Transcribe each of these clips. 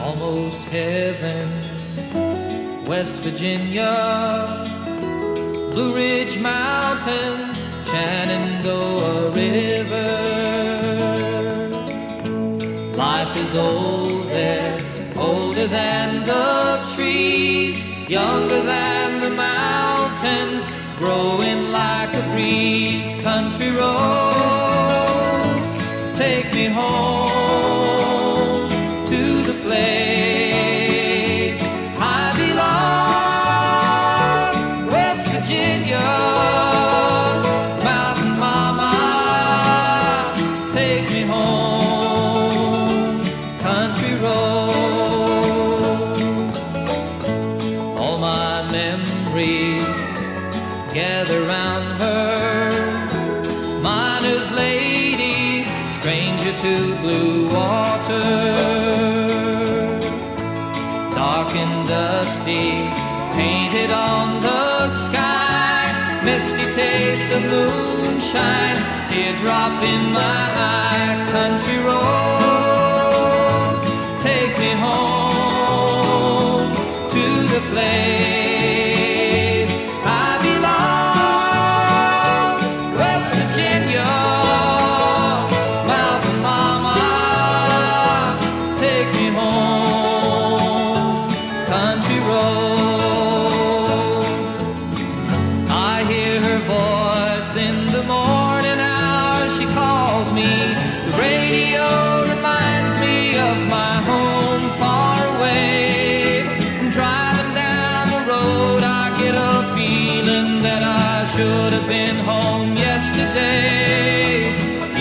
Almost heaven, West Virginia, Blue Ridge Mountains, Shenandoah River. Life is old there, older than the trees, younger than the mountains, growing like a breeze. Country roads, take me home to the place I belong. West Virginia, mountain mama, take me home. Country roads, all my memories gather round her, miner's lady, stranger to blue water. Dark and dusty, painted on the sky, misty taste of moonshine, teardrop in my eye. Country roads, take me home to the place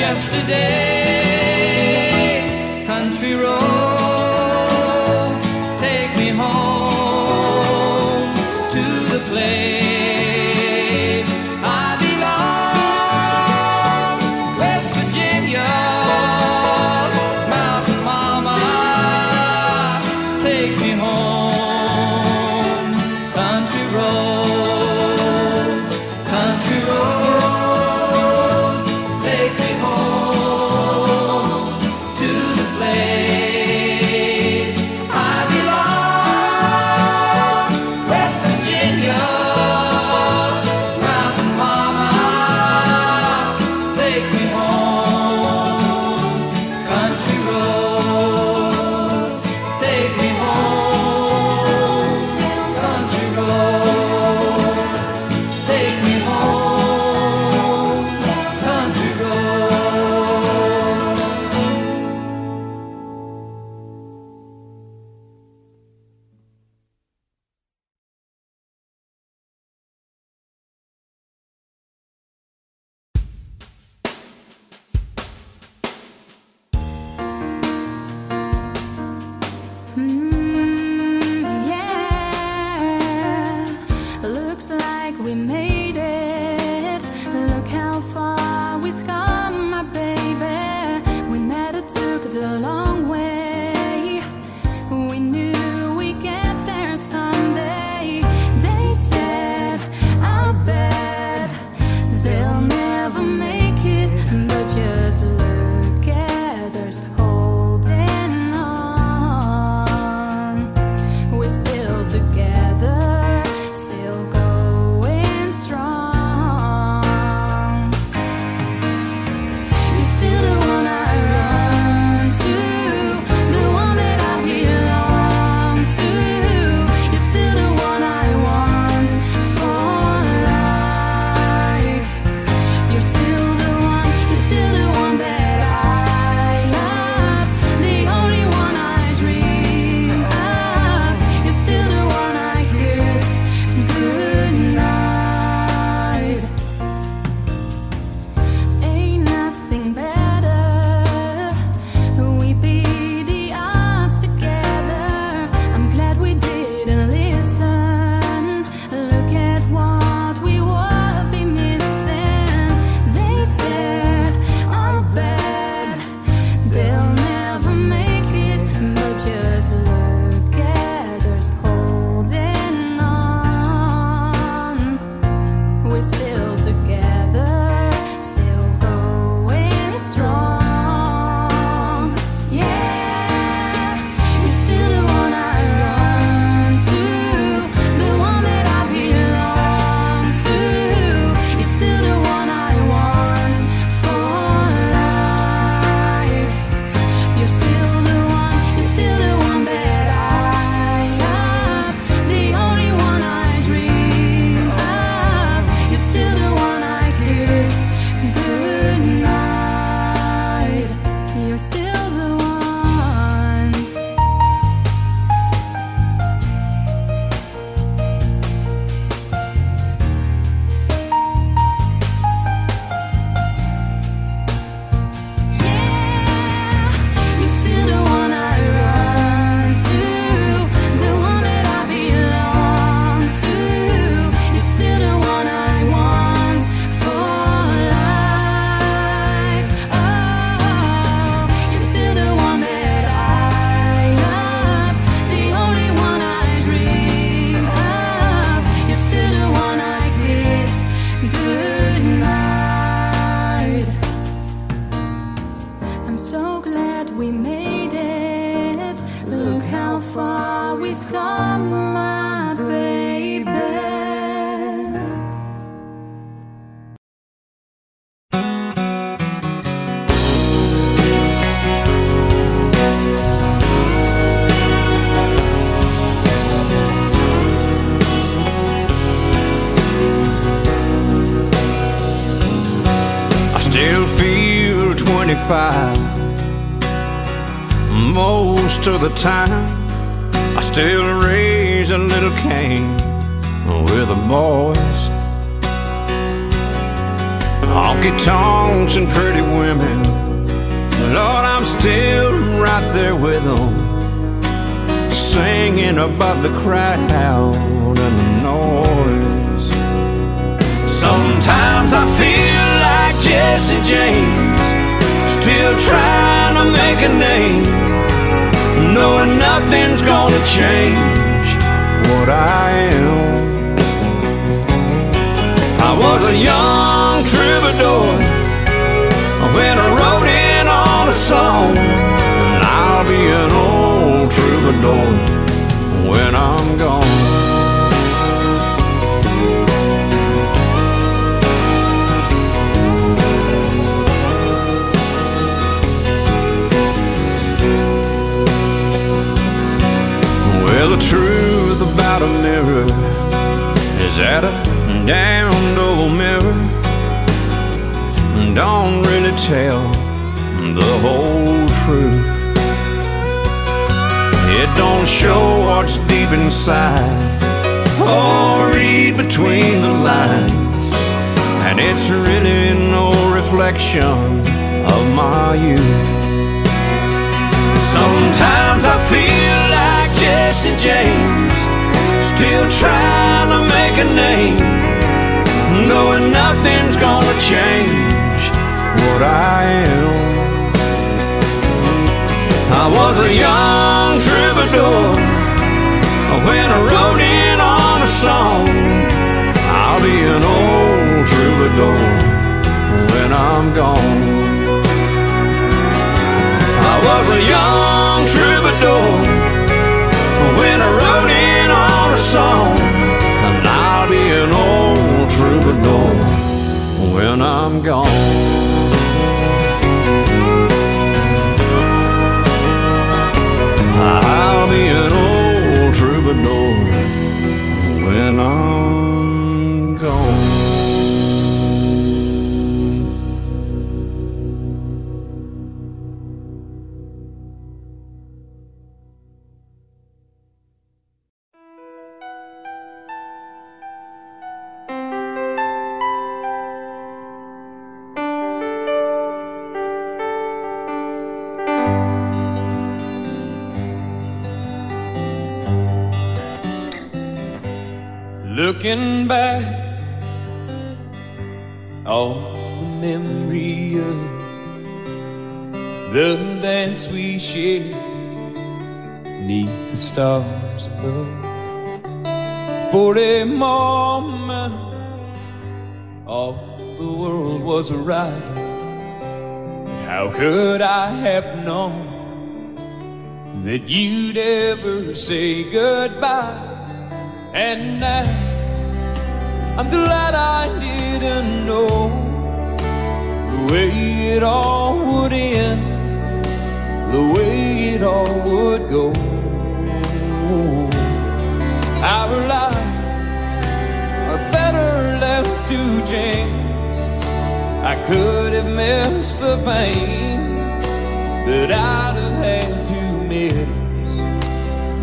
yesterday. Country roads, take me home to the place I belong. West Virginia, mountain mama, take me home. Country roads, country roads, take me home. 25. Most of the time I still raise a little cane with the boys, honky tonks and pretty women. Lord, I'm still right there with them, singing above the crowd and the noise. Sometimes I feel like Jesse James, still trying to make a name, knowing nothing's gonna change what I am. I was a young troubadour when I wrote in on a song, and I'll be an old troubadour when I'm gone. The truth about a mirror is that a damned old mirror don't really tell the whole truth. It don't show what's deep inside or read between the lines, and it's really no reflection of my youth. Sometimes I feel like Jesse James, still trying to make a name, knowing nothing's gonna change what I am. I was a young troubadour when I wrote in on a song. I'll be an old troubadour when I'm gone. I was a young troubadour when I wrote in on a song, and I'll be an old troubadour when I'm gone. I'll be an old troubadour when I'm gone. Looking back on the memory of the dance we shared neath the stars above. For a moment all the world was a riot. How could I have known that you'd ever say goodbye? And now I'm glad I didn't know the way it all would end, the way it all would go. Our lives are better left to chance. I could have missed the pain, but I'd have had to miss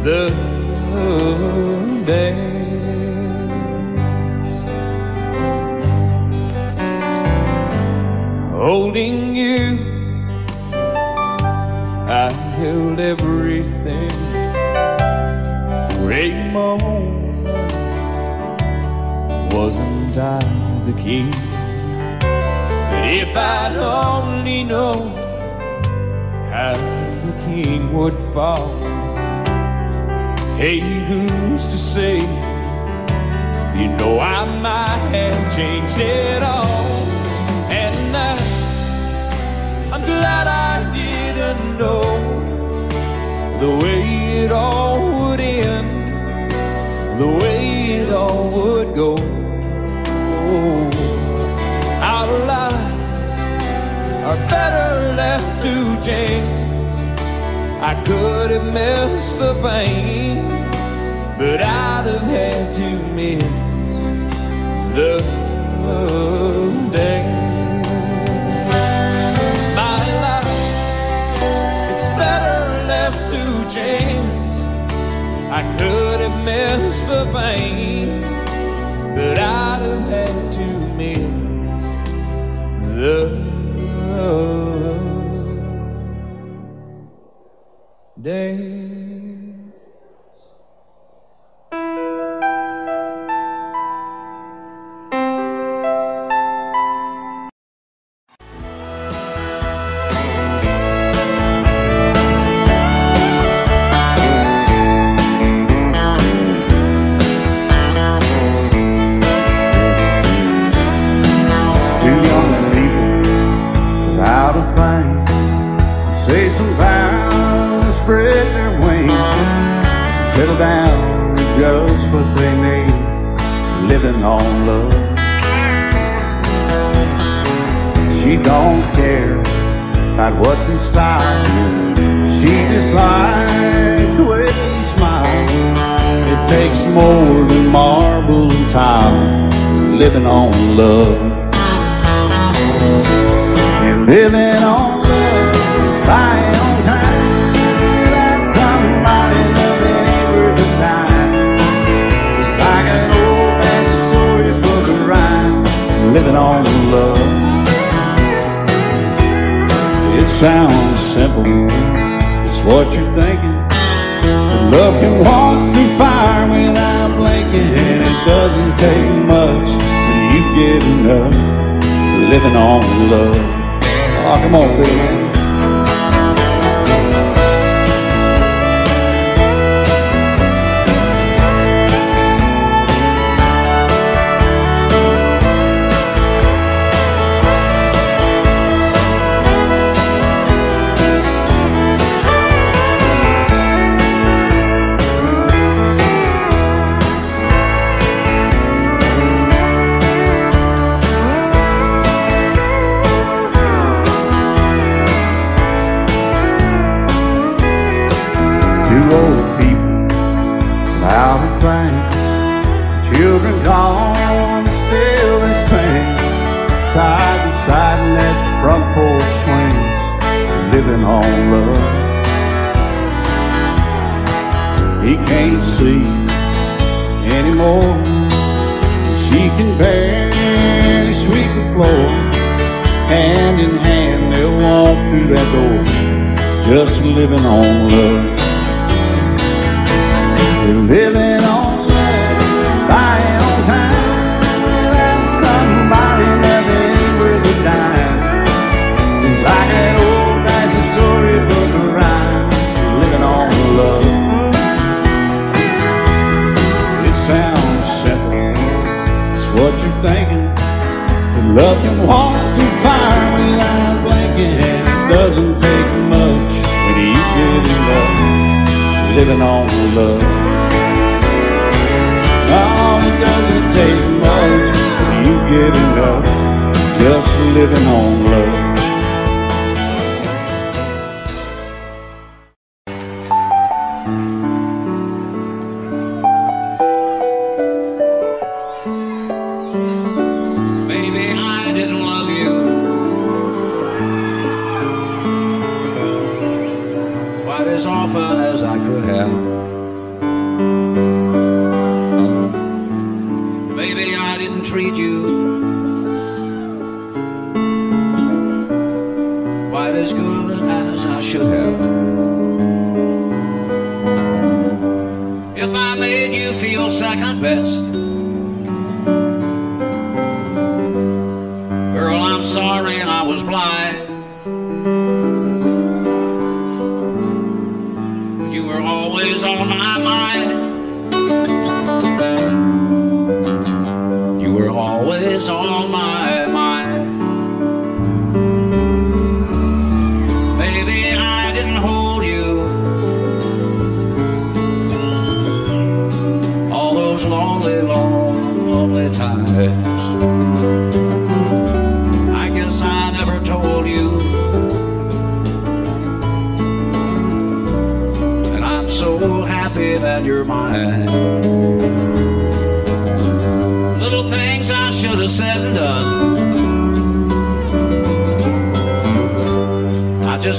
the day. Holding you, I held everything for a moment. Wasn't I the king? But if I'd only known how the king would fall, hey, who's to say? You know I might have changed it all. And I'm glad I didn't know the way it all would end, the way it all would go. Our lives are better left to chance. I could have missed the pain, but I'd have had to miss the day. I could have missed the vein, but I'd have had to miss the days. Settle down to just what they need, living on love. She don't care about what's in style, she just likes the way you smile. It takes more than marble and tile, living on love. And living on love, buying on time. Living on love. It sounds simple, it's what you're thinking, but love can walk through fire without blinking, and it doesn't take much when you give enough. Living on love. Oh, come on, Phil. Children gone, still they sing, side to side in that front porch swing, living on love. He can't see anymore, and she can barely sweep the floor. Hand in hand they'll walk through that door, just living on love. They're living on buying on time without somebody that ain't worth a dime. It's like an old fashioned storybook rhyme, living on love. It sounds simple, it's what you're thinking, but love can walk through fire without blinking, and it doesn't take much when you get in love. Living on love. Doesn't take much when you get enough, just living on love.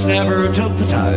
Never took the time.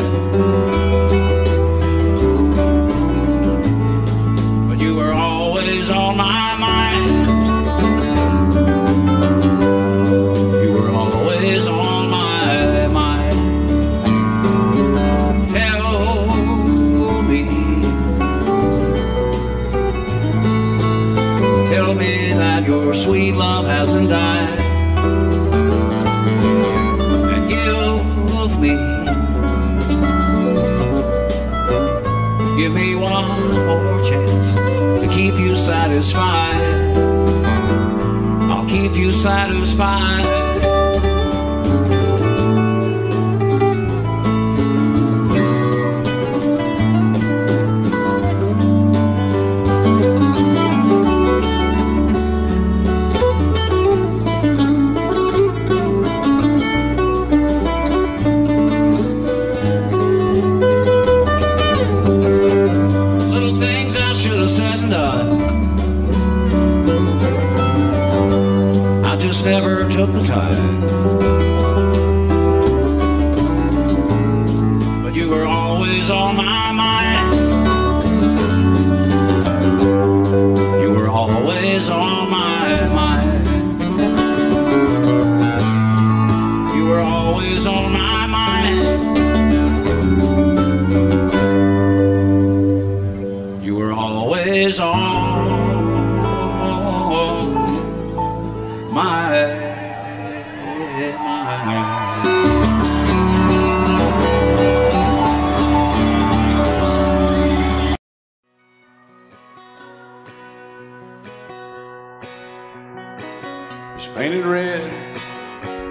satisfied. Never took the time, but you were always on my mind. You were always on my mind. You were always on my mind. You were always on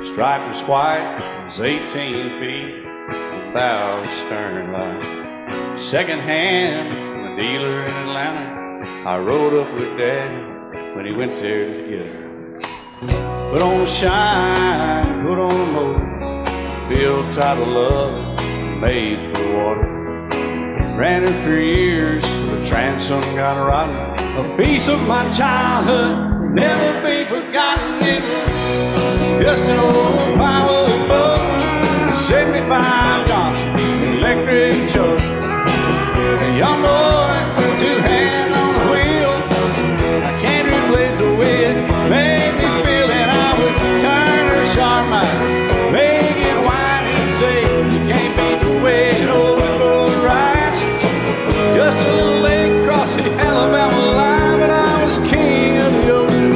striped and white, it was 18 feet without a stern light. Second hand from a dealer in Atlanta, I rode up with Dad when he went there to get her. Put on the shine, put on the motor, built tight of love, made for water. Ran her for years, the transom got rotten. A piece of my childhood never be forgotten. Just an old power boat, a 75 Johnson, electric jug. A young boy, two hands on the wheel. I can't replace the way it made me feel, and I would turn her sharp mind, make it whine and say, you can't beat the way an old boat rides. Just a little lake across the Alabama line, but I was king of the ocean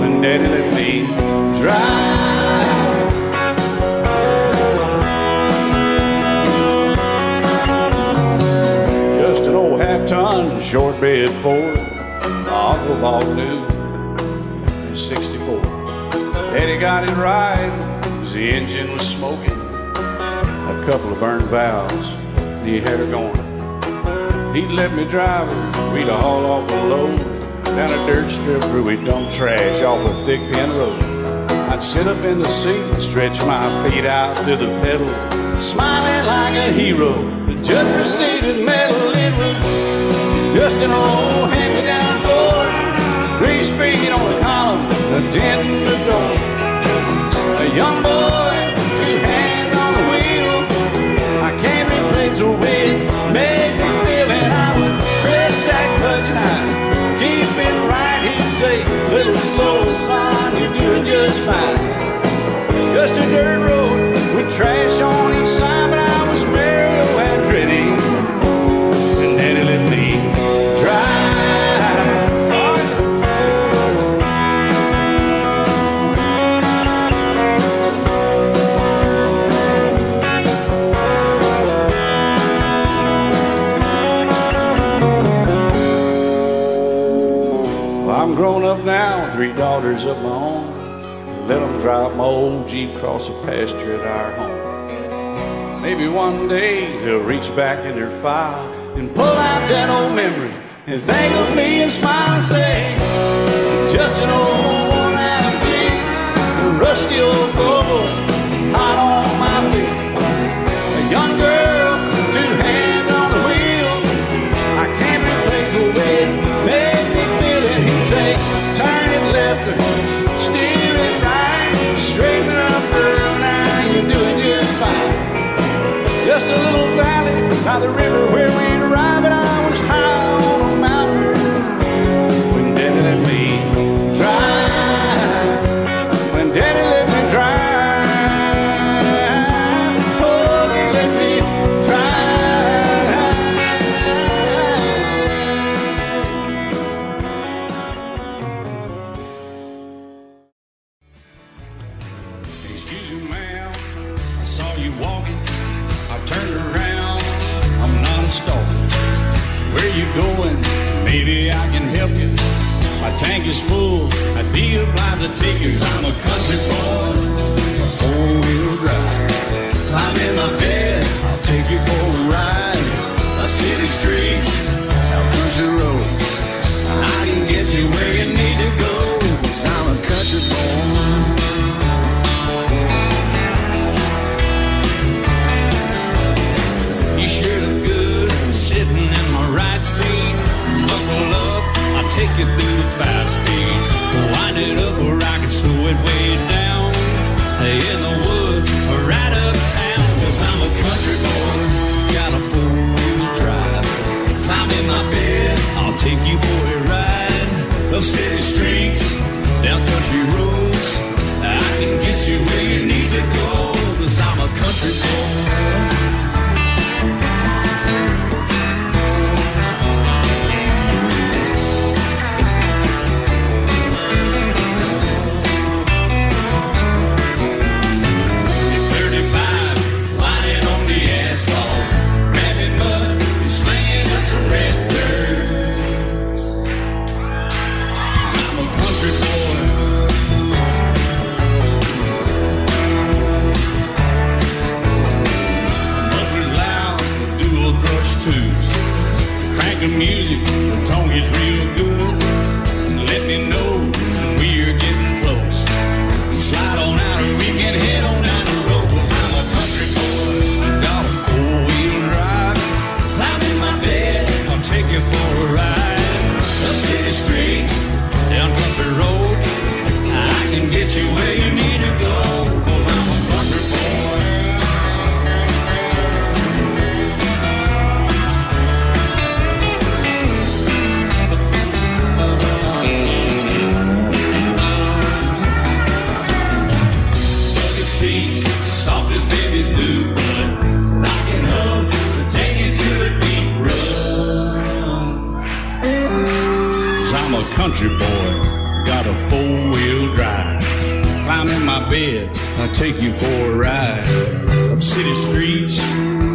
when Daddy let me drive. Just an old half-ton short bed Ford my uncle bought new in '64. Daddy got it right, 'cause the engine was smoking, a couple of burned valves, he had her going. He'd let me drive her, we'd haul off a load down a dirt strip where we'd dump trash off a thick pin road. I'd sit up in the seat and stretch my feet out to the pedals, smiling like a hero, just proceeded metal. It was just an old hand-me-down Ford, three-speed on the column, a dent in the door. A young boy, two hands on the wheel. I can't replace the way it made me feel, and I would press that clutch and I keep it right, he'd say, little soul, son, you're doing just fine. Just a dirt road with trash on each side, but I was Mario Andretti, and Daddy let me now, three daughters of my own, let them drive my old Jeep across the pasture at our home. Maybe one day they'll reach back in their file and pull out that old memory and think of me and smile and say, just an old worn-out Jeep, rusty old Volvo, hot on my feet. A young girl, two hands on the wheel, I can't replace the way it made me feel, and he'd say, turn it left, steer it right, straighten up, girl, now you're doing just fine. Just a little valley by the river where we'd arrive, and I was high on a mountain when Daddy let me drive. When Daddy let me drive, oh, he let me my tank is full, I'd be obliged to take it. 'Cause I'm a country boy, a four-wheel drive. Climb in my bed, I'll take you for a ride. Our city streets, our country roads, I can get you where you need to go. 'Cause I'm a country boy. You sure look good, I'm sitting in my right seat. Buckle up, I'll take you through the five speeds. Wind it up or I can slow it way down. In the woods or right uptown. 'Cause I'm a country boy, got a four-wheel drive. Climb in my bed, I'll take you for a ride. Up city streets, down country roads, I can get you where you need to go. 'Cause I'm a country boy. Music, the tongue is real good. Let me know when we're getting close. Slide on out or we can head on down the road. 'Cause I'm a country boy, got a four-wheel drive. Climb in my bed, I'll take you for a ride. The city streets, down country roads, I can get you where you need to go. 'Cause I'm a country boy. Country boy, got a four-wheel drive. Climb in my bed, I'll take you for a ride. Up city streets,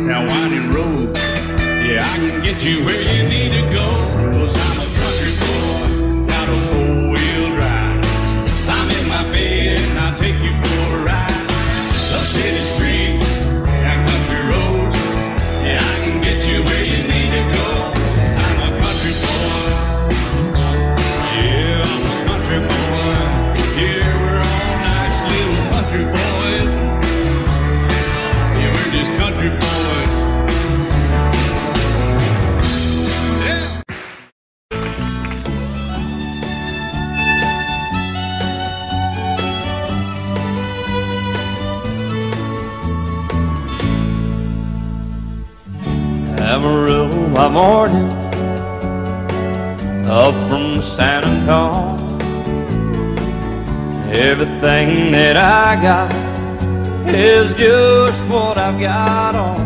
down winding roads, yeah, I can get you where you need to go. 'Cause I'm a country boy, got a four-wheel drive. Climb in my bed, and I'll take you for a ride. Up city streets, down country roads, yeah, I can get you where you need to go. I'm a country boy. Country boy, yeah, we're all nice little country boys. Yeah, we're just country boys. Yeah. Amarillo by morning, up from San Antonio. Everything that I got is just what I've got on.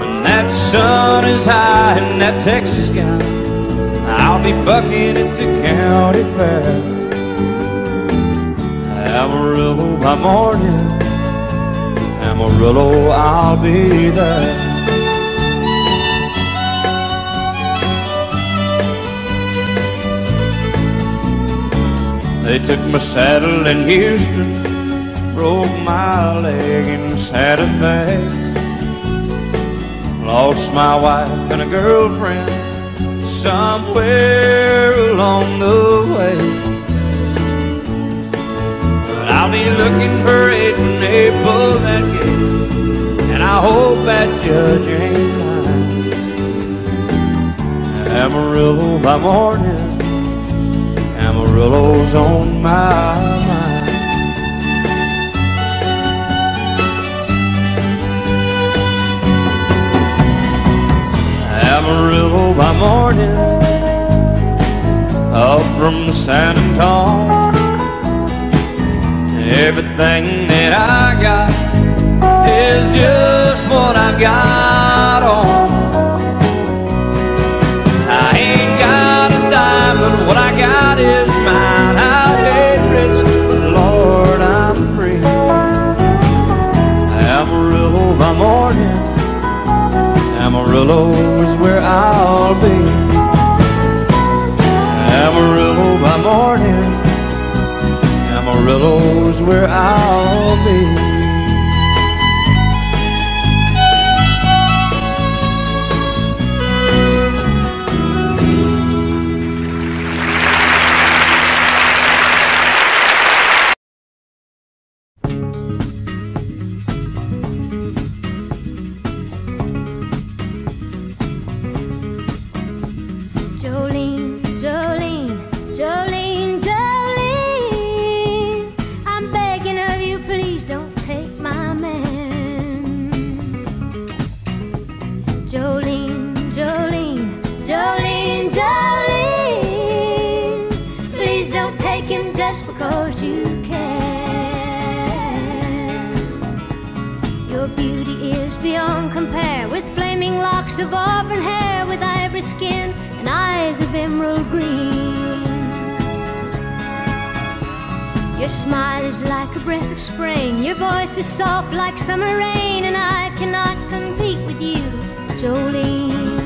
When that sun is high in that Texas sky, I'll be bucking at the county fair. Amarillo by morning, Amarillo, I'll be there. They took my saddle in Houston, broke my leg in Santa Fe. Lost my wife and a girlfriend somewhere along the way. But I'll be looking for it when they pull that gate, and I hope that judge ain't lying. Amarillo by morning, Amarillo's on my mind. Amarillo by morning, up from San Antonio. Everything that I got is just what I've got on. I ain't got a diamond, what I got is mine. I'll get rich, but Lord, I'm free. Amarillo by morning, Amarillo is where I'll be. Amarillo's where I'll be. Of auburn hair with ivory skin and eyes of emerald green. Your smile is like a breath of spring, your voice is soft like summer rain, and I cannot compete with you, Jolene.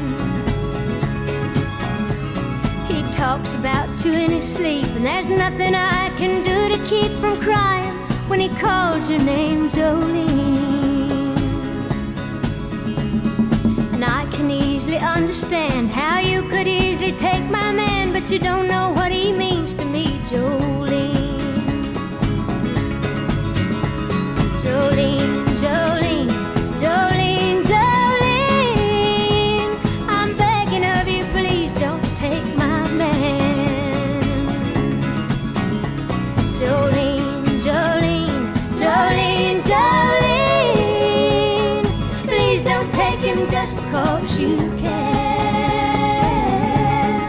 He talks about you in his sleep, and there's nothing I can do to keep from crying when he calls your name, Jolene. I can easily understand how you could easily take my man, but you don't know what he means to me, Jolene. Jolene, Jolene, Jolene, Jolene, I'm begging of you, please don't take my man. Jolene, Jolene, Jolene, Jolene, please don't take him just cause you care.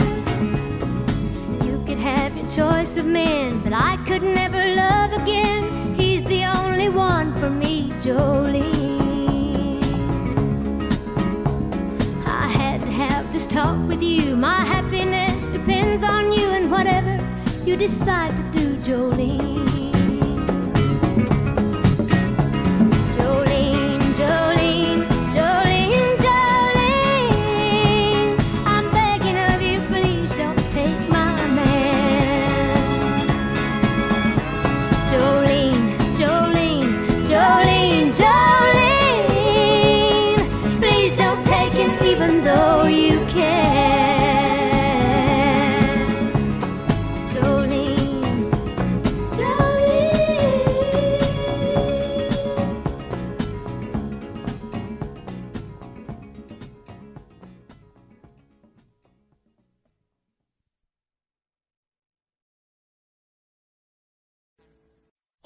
You could have your choice of men, but I could never love again. He's the only one for me, Jolene. I had to have this talk with you. My happiness depends on you and whatever you decide to do, Jolene.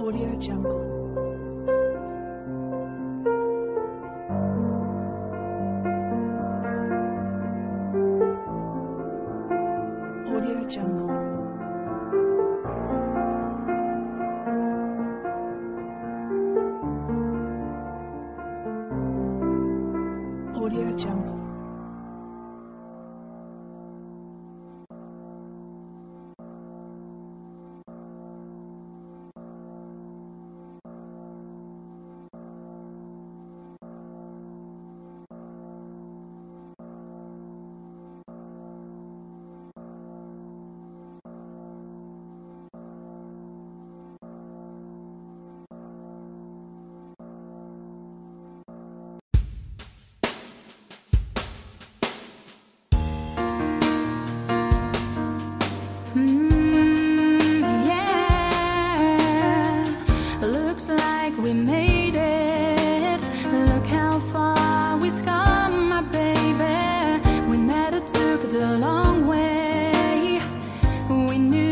Audio Jungle. Audio Jungle. Audio Jungle. The long way we knew.